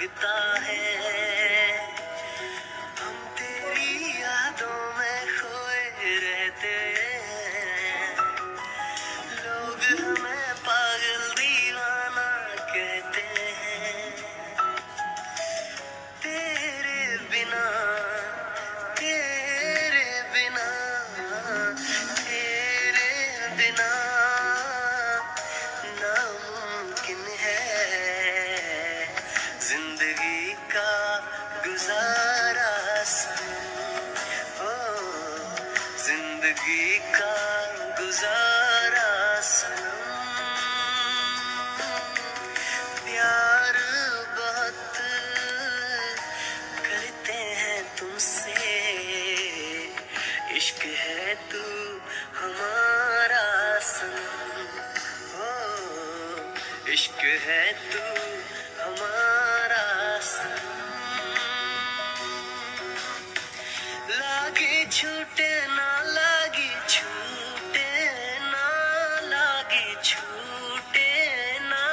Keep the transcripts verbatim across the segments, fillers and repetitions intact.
लगता है हम तेरी यादों में खोए रहते हैं। लोग हमें पागल दीवाना कहते हैं। तेरे बिना तेरे बिना तेरे बिना जिंदगी का गुजारा ओ जिंदगी का गुजारा प्यार बहुत करते हैं तुमसे। इश्क है तू हमारा ओ इश्क है तू हमारा। लागे छूटे ना लागे छूटे ना लागे छूटे ना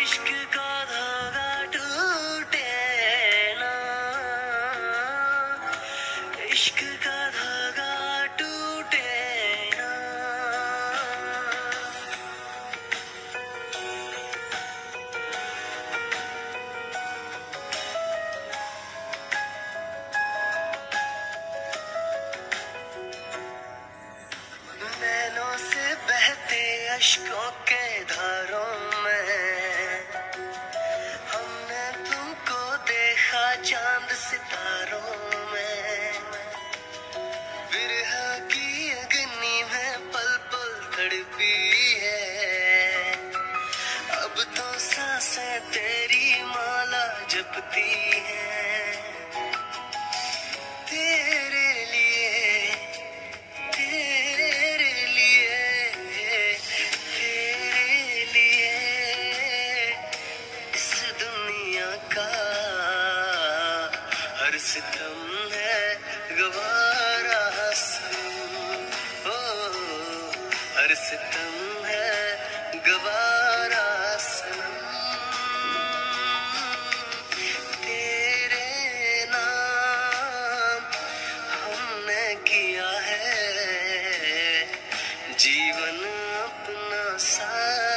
इश्क का धागा टूटे ना इश्क का धागा टूटे ना। अश्कों के धारों में हमने तुमको देखा चांद सितारों में। विरह की अग्नि में पल पल तड़पी है। अब तो सांसें तेरी माला जपती है। तेरे सितम है गवारा ओ हर सितम है गवारा। तेरे नाम हमने किया है जीवन अपना सा।